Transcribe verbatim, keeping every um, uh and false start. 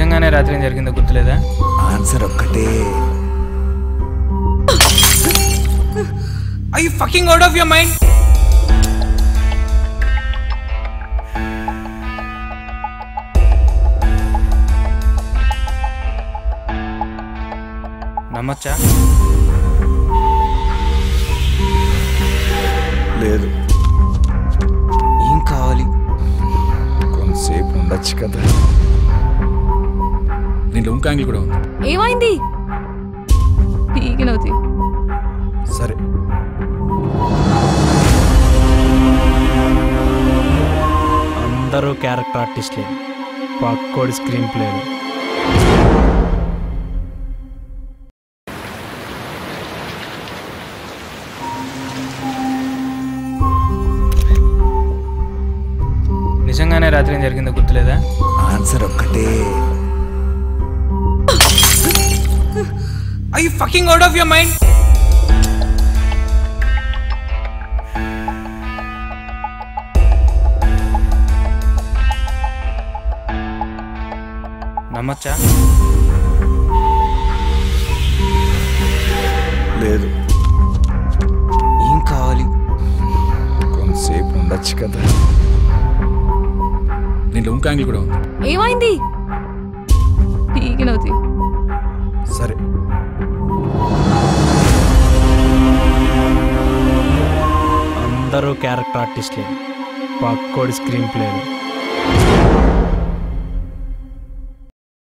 నిజంగానే రాత్రి ఏం జరిగిందో గుర్తులేదా? ఆన్సర్ ఒక్కటే. Are you fucking out of your mind? నమ్మచ్చా? లేదు. ఏం కావాలి? కొంచెంసేపు ఉండొచ్చు కదా. నీ లూమ్ కాంగిల్ కూడా ఉంది. ఏమైంది? పీకినోతి. సరే. అందరూ క్యారెక్టర్ ఆర్టిస్ట్లే. పక్కోడి స్క్రీన్ ప్లేలు. నిజంగానే రాత్రి ఏం జరిగిందో గుర్తులేదా? ఆన్సర్ ఒక్కటే. Are you fucking out of your mind? నమ్మచ్చా? లేదు. ఏం కావాలి? కొంచెంసేపు ఉండొచ్చు కదా. నీ లూమ్ కాంగిల్ కూడా ఉంది. ఏమైంది? పీకినోతి. సరే. అందరూ క్యారెక్టర్ ఆర్టిస్ట్లే. పక్కోడి స్క్రీన్ ప్లేలు.